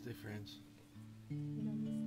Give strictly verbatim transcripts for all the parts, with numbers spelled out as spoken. Namaste, friends. Namaste.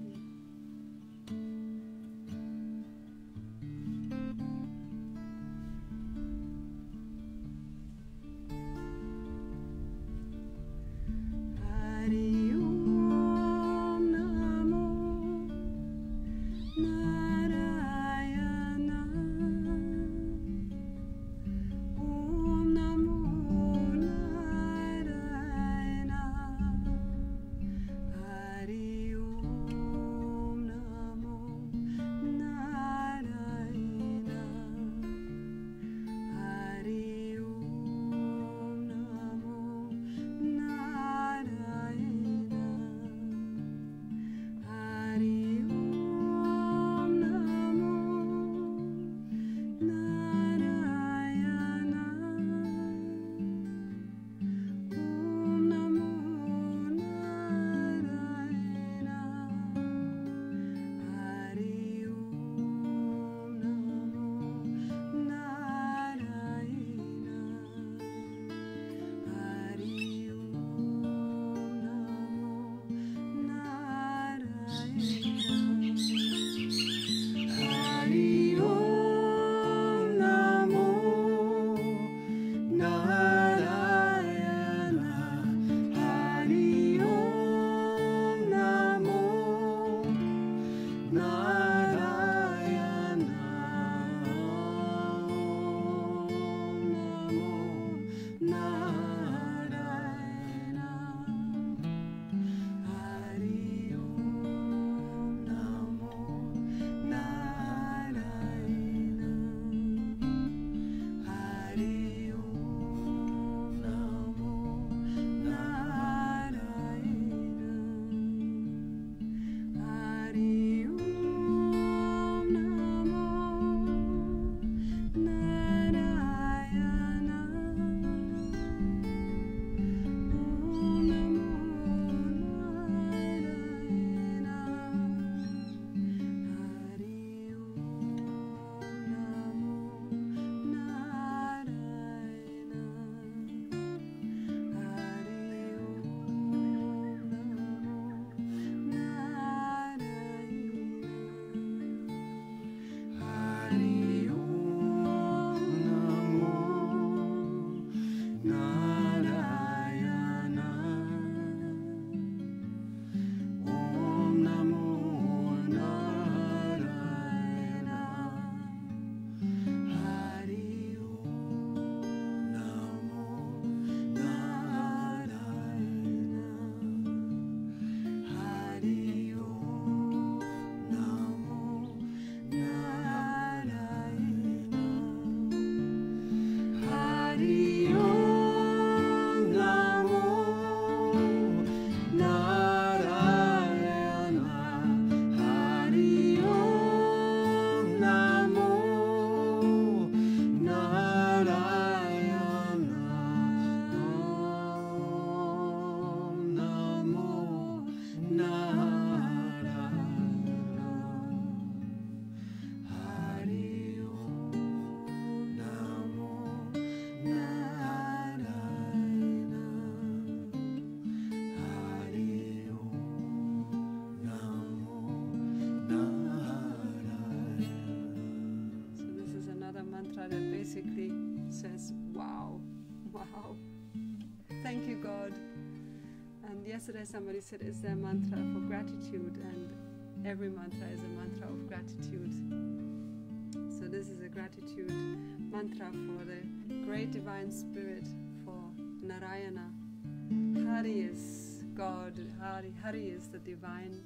Yesterday somebody said, is there a mantra for gratitude? And every mantra is a mantra of gratitude. So this is a gratitude mantra for the great divine spirit, for Narayana. Hari is God, Hari, Hari is the divine.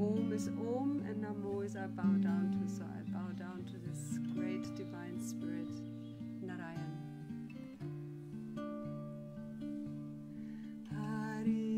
Om is Om and Namo is I bow down to, so I bow down to this great divine spirit, Narayana. Hari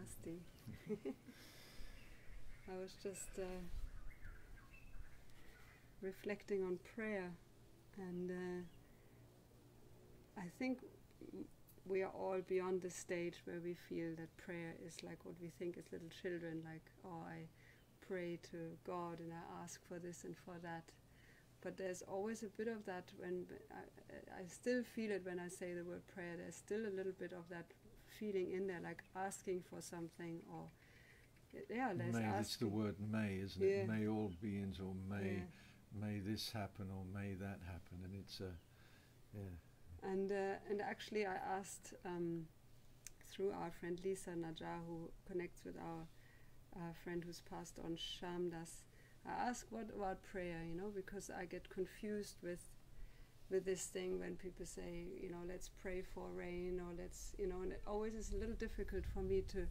Namaste. I was just uh, reflecting on prayer, and uh, I think we are all beyond the stage where we feel that prayer is like what we think as little children, like, oh, I pray to God and I ask for this and for that. But there's always a bit of that when I, I still feel it when I say the word prayer. There's still a little bit of that feeling in there, like asking for something, or yeah, there's may, that's the word may, isn't it? Yeah. May all beings, or may yeah. may this happen, or may that happen, and it's a yeah. And uh, and actually, I asked um, through our friend Lisa Najjar, who connects with our uh, friend who's passed on, Shyamdas. I ask, what about prayer, you know, because I get confused with with this thing when people say, you know, let's pray for rain, or let's, you know, and it always is a little difficult for me to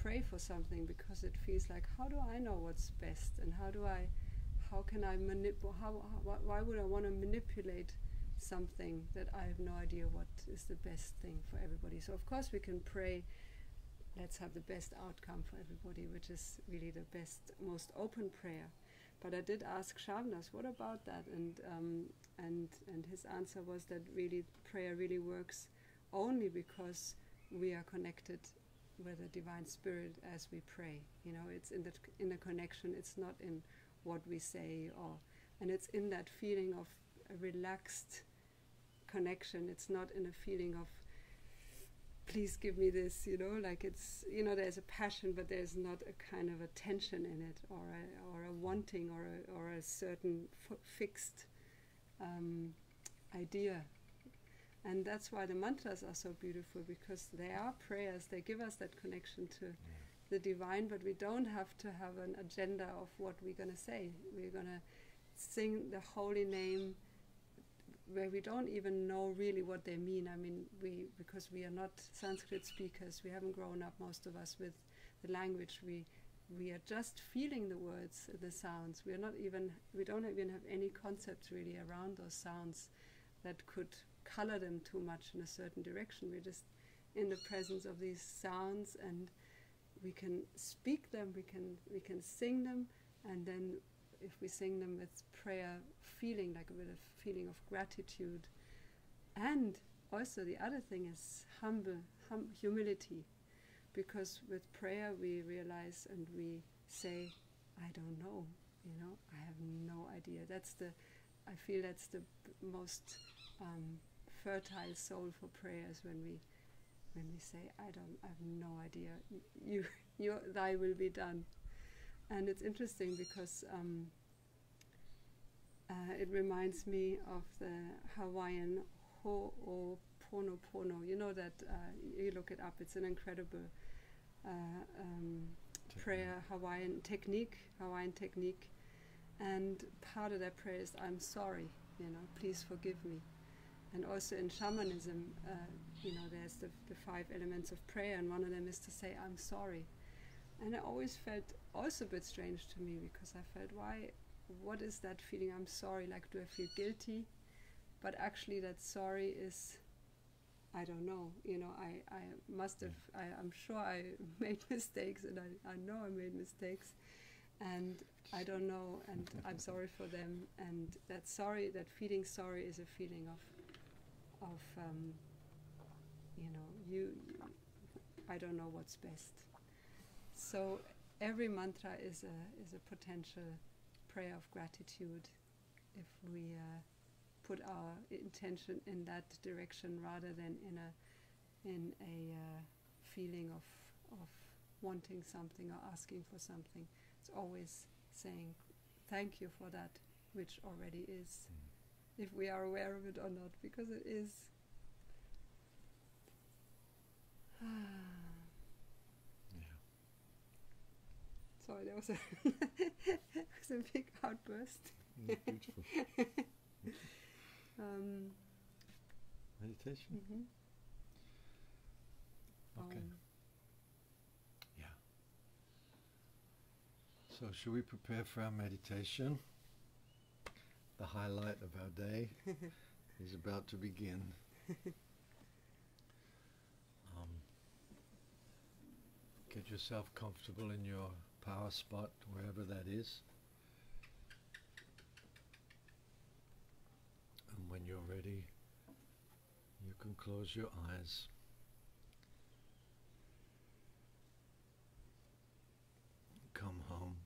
pray for something, because it feels like, how do I know what's best, and how do I, how can I manipulate, how, how, why would I want to manipulate something that I have no idea what is the best thing for everybody? So of course we can pray, let's have the best outcome for everybody, which is really the best, most open prayer. But I did ask Shyamdas, what about that? And um, and and his answer was that really prayer really works only because we are connected with the Divine Spirit as we pray. You know, it's in the in the connection. It's not in what we say, or and it's in that feeling of a relaxed connection. It's not in a feeling of, please give me this, you know, like it's, you know, there's a passion, but there's not a kind of a tension in it, or a, or a wanting, or a, or a certain f fixed um, idea. And that's why the mantras are so beautiful, because they are prayers, they give us that connection to yeah. the divine, but we don't have to have an agenda of what we're going to say. We're going to sing the holy name where we don't even know really what they mean. I mean, we because we are not Sanskrit speakers, we haven't grown up, most of us, with the language. We we are just feeling the words, the sounds. We are not even we don't even have any concepts really around those sounds that could color them too much in a certain direction. We're just in the presence of these sounds, and we can speak them. We can we can sing them, and then if we sing them with prayer, feeling like with a feeling of gratitude. And also the other thing is humble, hum humility, because with prayer we realize and we say, I don't know, you know, I have no idea. That's the, I feel that's the most um, fertile soil for prayers, when we when we say, I don't, I have no idea. You, your, thy will be done. And it's interesting because um, uh, it reminds me of the Hawaiian Ho'oponopono. You know that, uh, you look it up, it's an incredible uh, um, prayer, Hawaiian technique, Hawaiian technique. And part of that prayer is, I'm sorry, you know, please forgive me. And also in shamanism, uh, you know, there's the, the five elements of prayer, and one of them is to say, I'm sorry. And I always felt also a bit strange to me, because I felt, why, what is that feeling, I'm sorry, like do I feel guilty? But actually that sorry is, I don't know, you know, I, I must have, I, I'm sure I made mistakes, and I, I know I made mistakes, and I don't know, and I'm sorry for them. And that sorry, that feeling sorry is a feeling of, of um, you know, you, I don't know what's best. So every mantra is a is a potential prayer of gratitude if we uh, put our intention in that direction, rather than in a in a uh, feeling of of wanting something or asking for something. It's always saying thank you for that which already is, mm. if we are aware of it or not, because it is. Sorry, there was a, was a big outburst. Mm, beautiful. um, Meditation? Mm-hmm. Okay. Um. Yeah. So, should we prepare for our meditation? The highlight of our day is about to begin. Um, get Get yourself comfortable in your power spot, wherever that is. And when you're ready, you can close your eyes. Come home,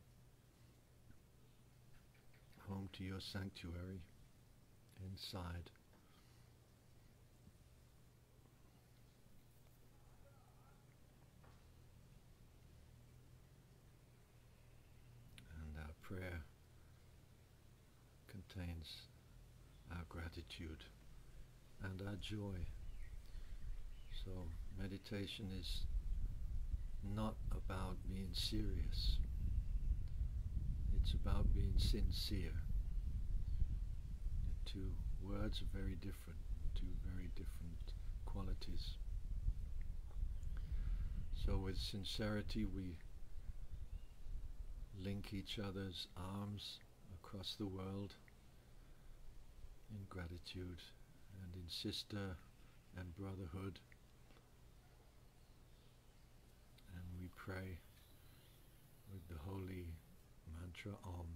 home to your sanctuary, inside. And our prayer contains our gratitude and our joy. So meditation is not about being serious, it's about being sincere. The two words are very different, two very different qualities. So with sincerity we link each other's arms across the world in gratitude and in sister and brotherhood, and we pray with the holy mantra Om.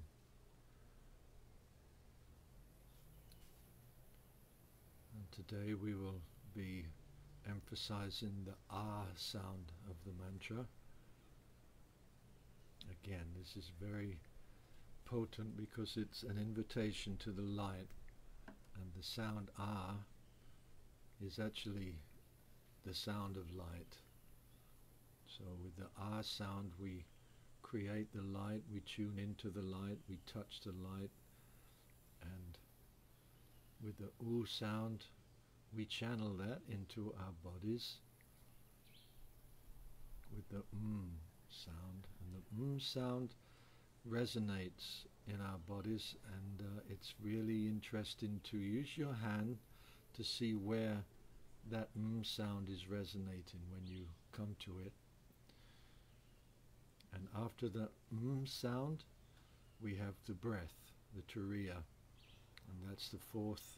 And today we will be emphasizing the ah sound of the mantra. Again, this is very potent because it's an invitation to the light, and the sound ah is actually the sound of light. So with the ah sound we create the light, we tune into the light, we touch the light, and with the oo sound we channel that into our bodies with the mm sound, and the mm sound resonates in our bodies, and uh, it's really interesting to use your hand to see where that mm sound is resonating when you come to it. And after the mm sound we have the breath, the turiya, and that's the fourth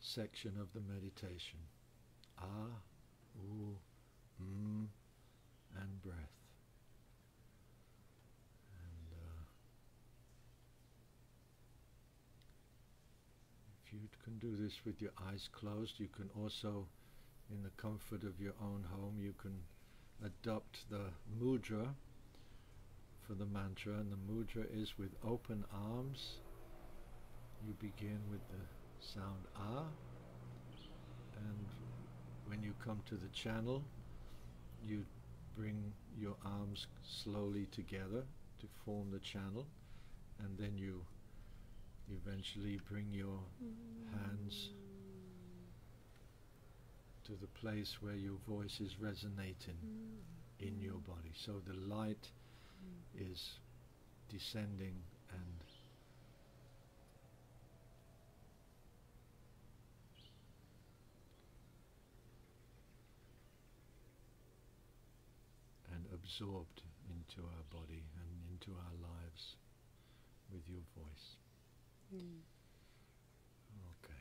section of the meditation: ah, oo, mm, and breath. You can do this with your eyes closed. You can also, in the comfort of your own home, you can adopt the mudra for the mantra, and the mudra is with open arms. You begin with the sound ah, and when you come to the channel you bring your arms slowly together to form the channel, and then you eventually bring your hands to the place where your voice is resonating in your body. So the light is descending and and absorbed into our body and into our lives with your voice. Mm. Okay.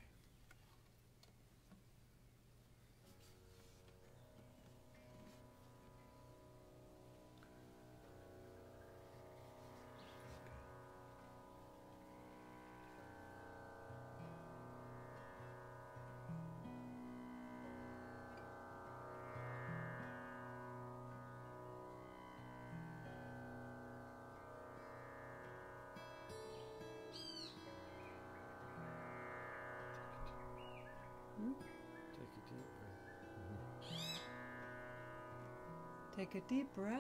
Take a deep breath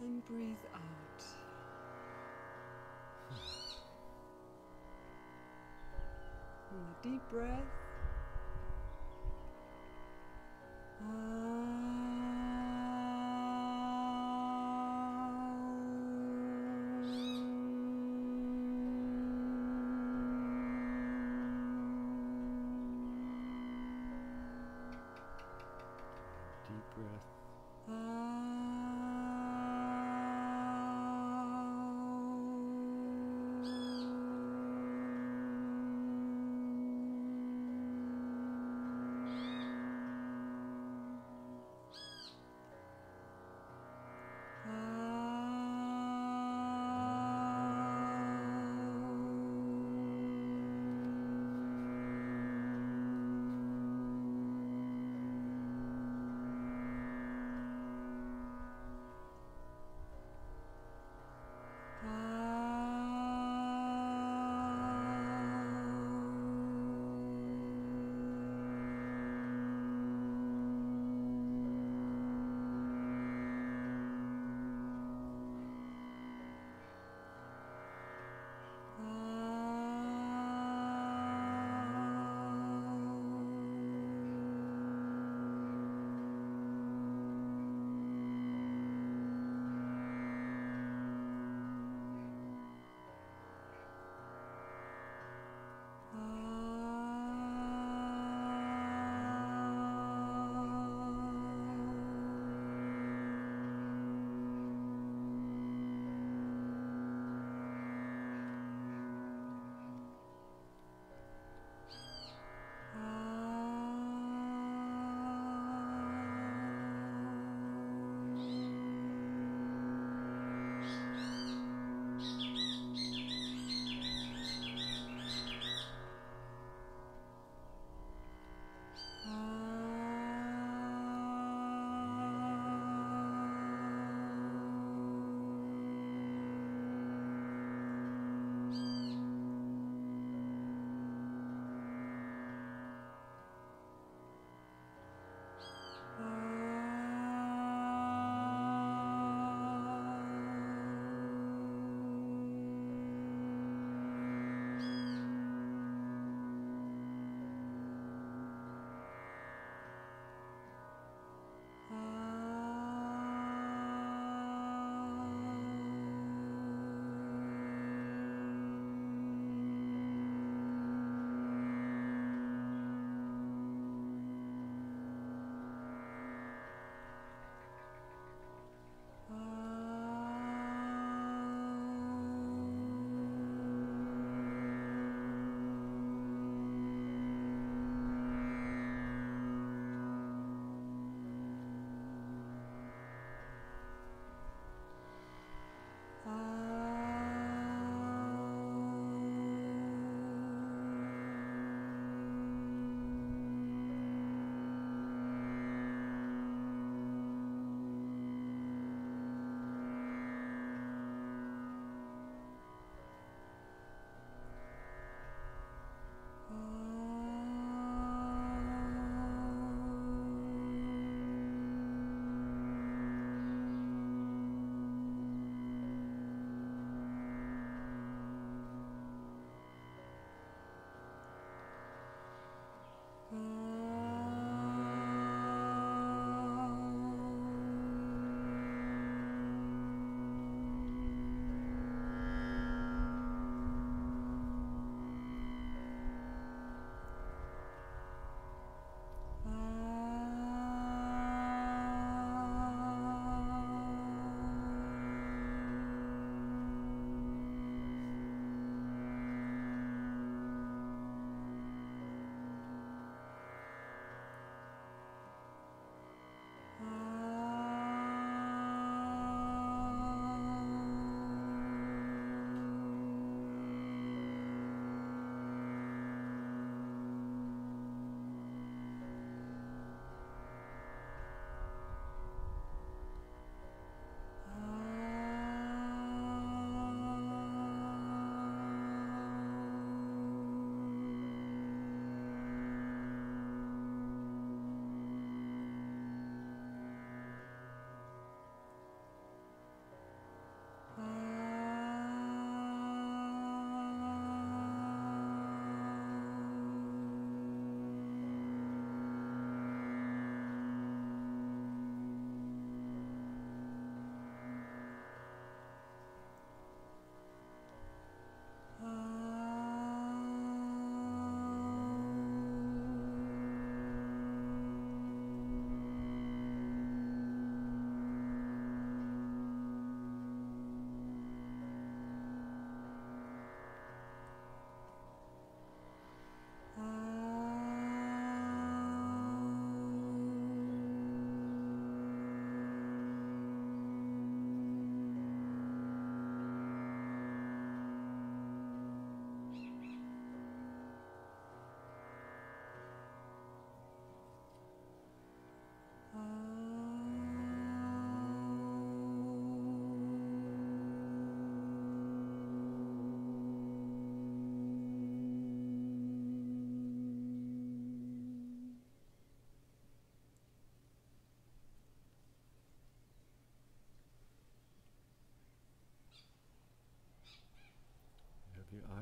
and breathe out. And a deep breath.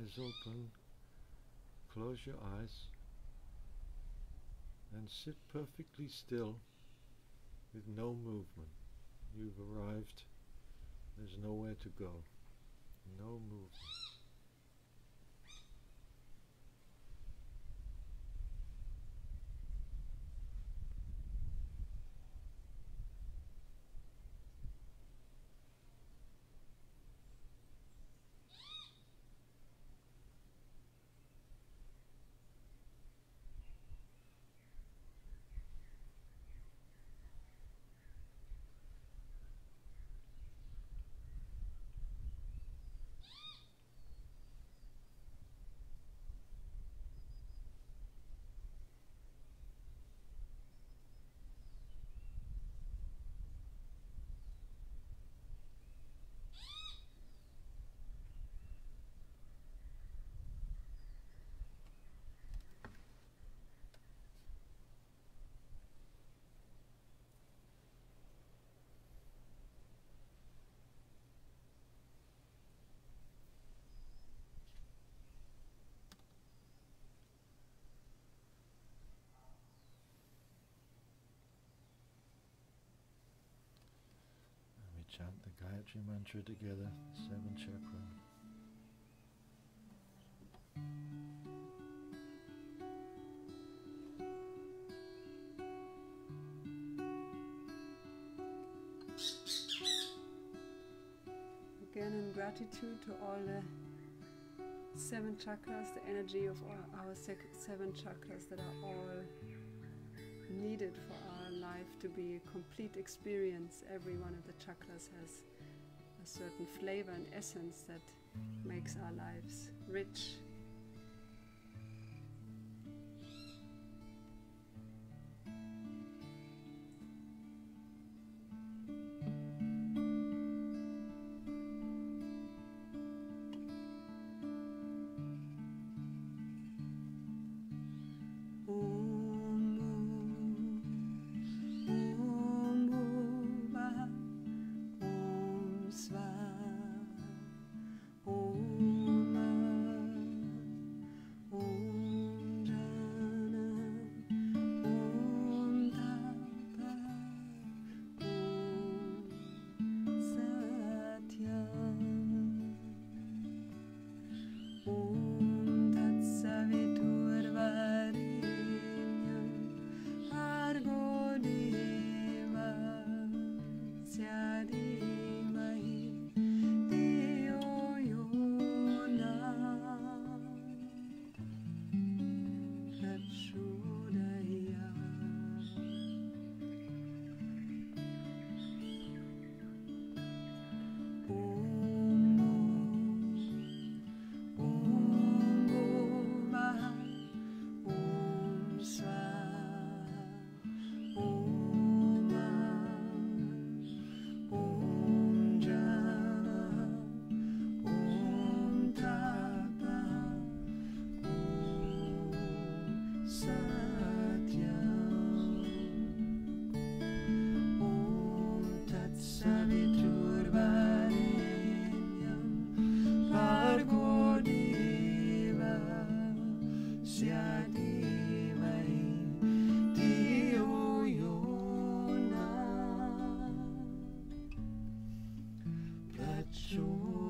eyes open, close your eyes, and sit perfectly still with no movement. You've arrived, there's nowhere to go, no movement. Chant the Gayatri Mantra together, the seven chakras. Again, in gratitude to all the seven chakras, the energy of all our seven chakras that are all needed for our life to be a complete experience. Every one of the chakras has a certain flavor and essence that makes our lives rich. Om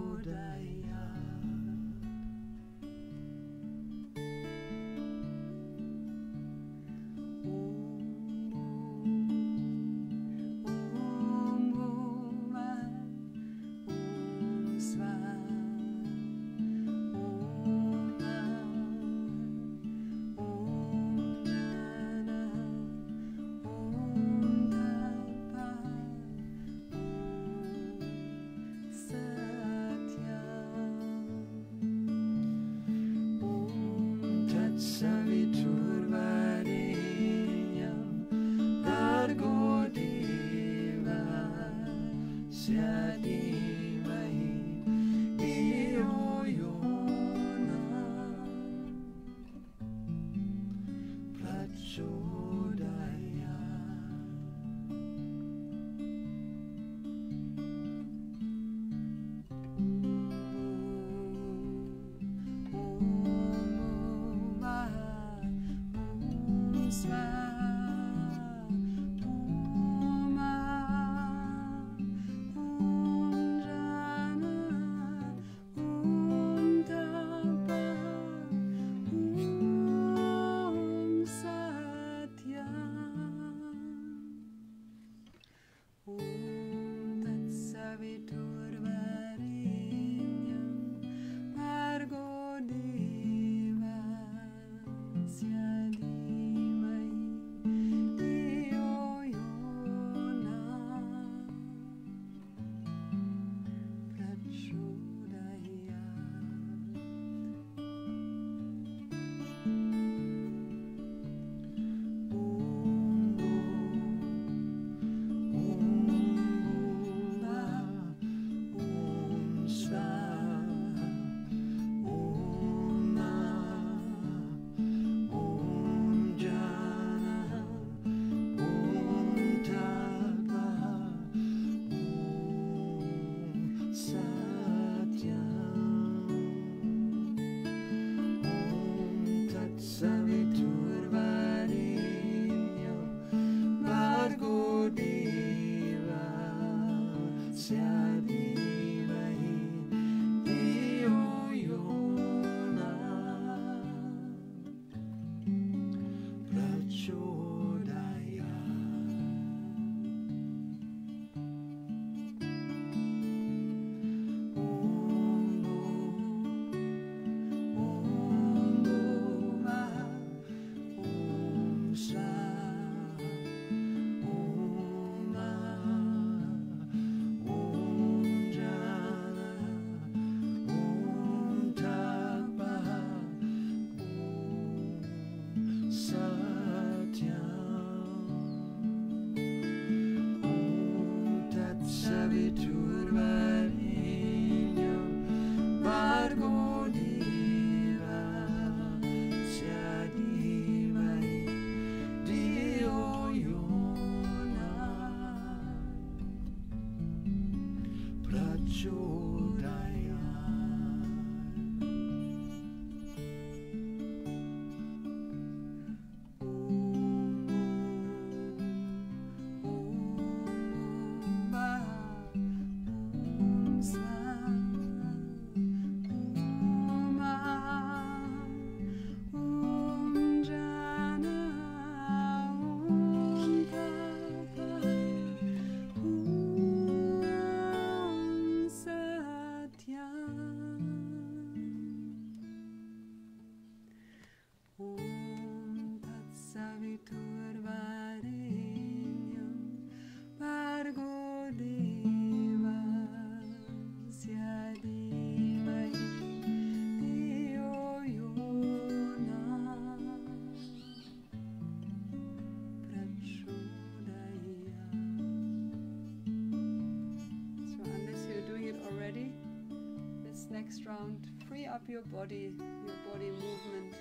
Your body, your body movement,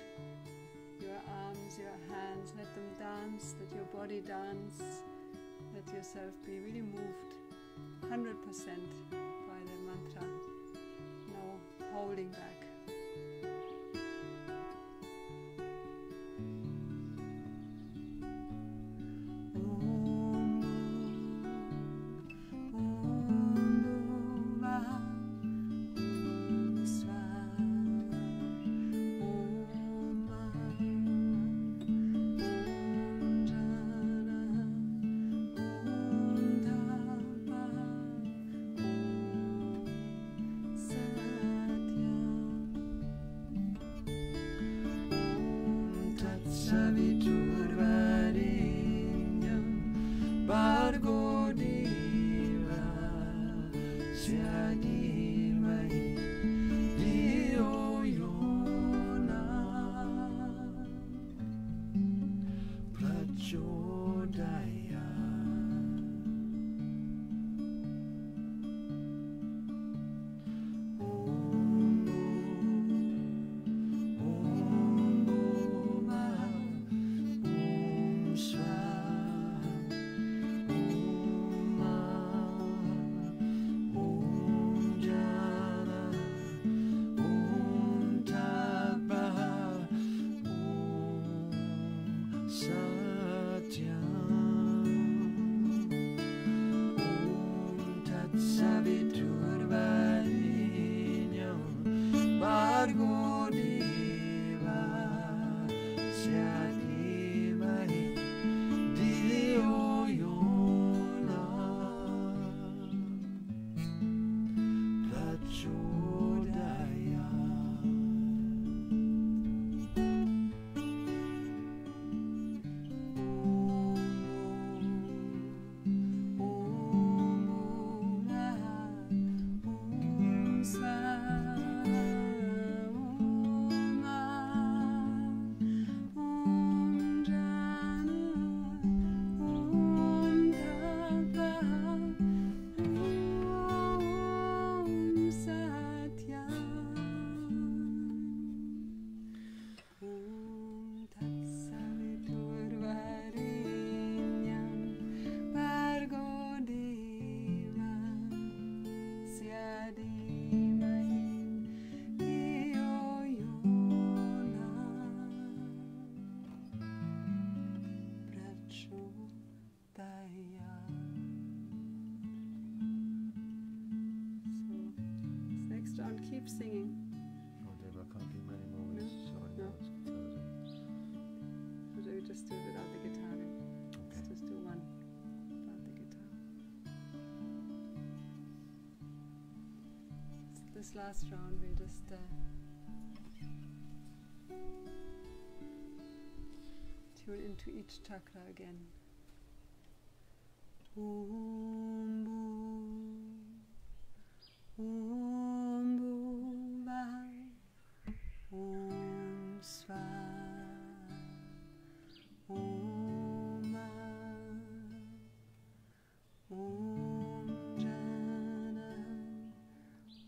your arms, your hands, let them dance, let your body dance, let yourself be really moved one hundred percent by the mantra, no holding back. keep singing. No, no. We just do it without the guitar. Okay. Let's just do one without the guitar. So this last round, we'll just. Uh, Tune into each chakra again. Om Bhu, Om Bhu Bhai, Om Sva, Om Ma, Om Jana,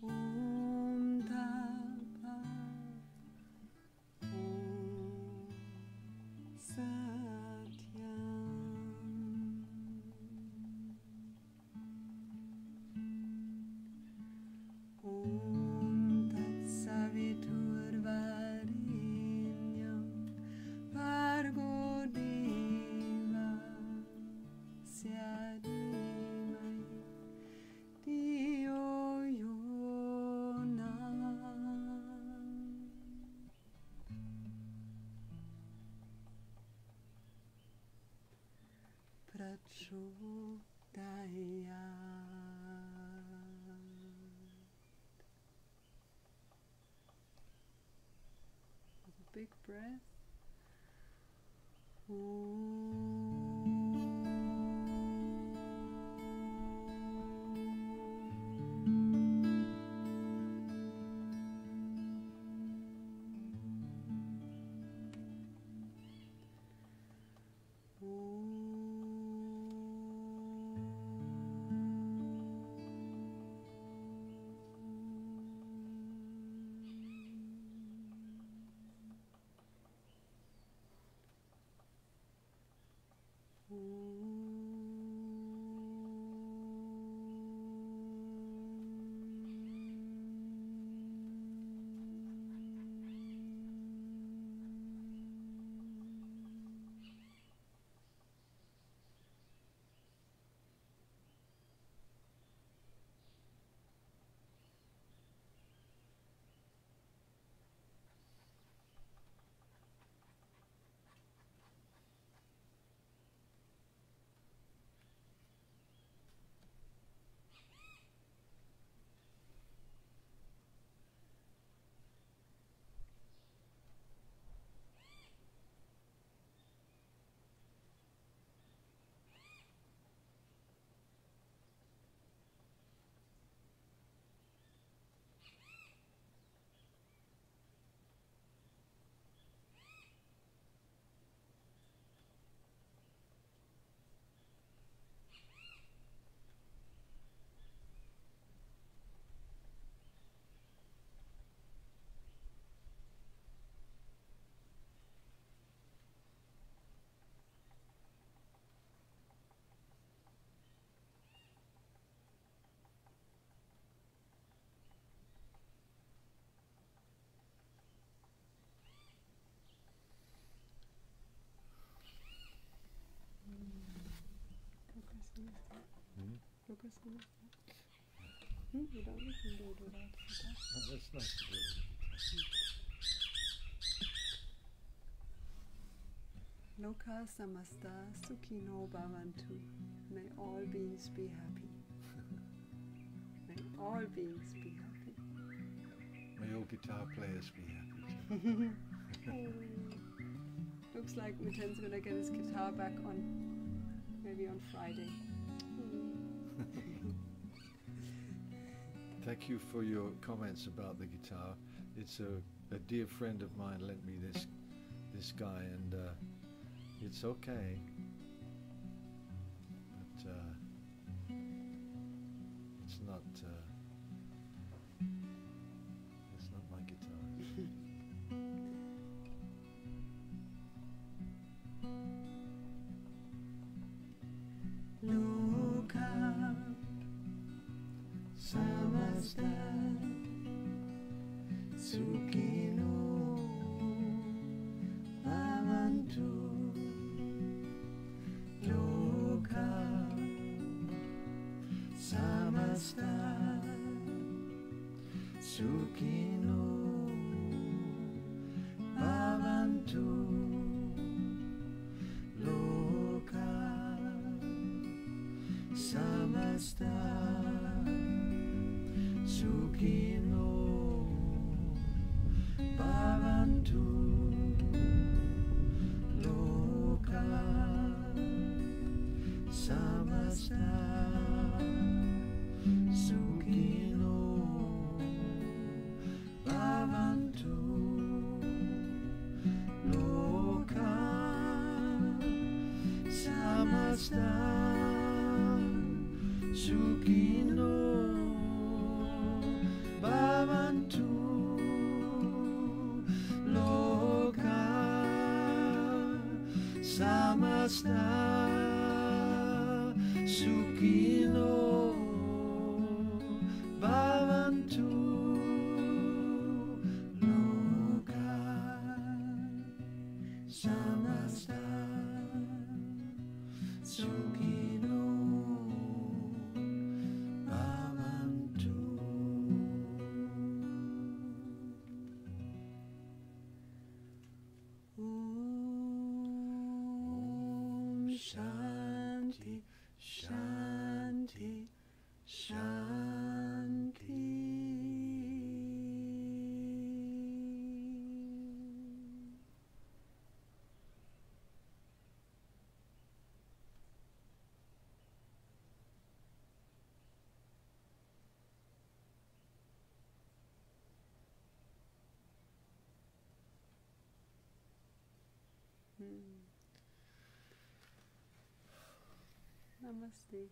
Om Tapa, Om Sa. Big breath. Loka samasta. Hmm? You don't need to do it without the guitar. No, that's nice to do it. Hmm. Loka samasta sukino bavantu. May all beings be happy. May all beings be happy. May all guitar players be happy. Oh. Looks like Mitten's gonna get his guitar back on, maybe on Friday. Thank you for your comments about the guitar. It's a, a dear friend of mine lent me this this guy, and uh, it's okay. But uh, it's not uh, it's not my guitar. sukino bavantu loka samasta sukino bavantu loka samasta Samasta sukino bavantu loka samasta sukino bavantu. Shanti, Shanti, Shanti. Hmm. Namaste.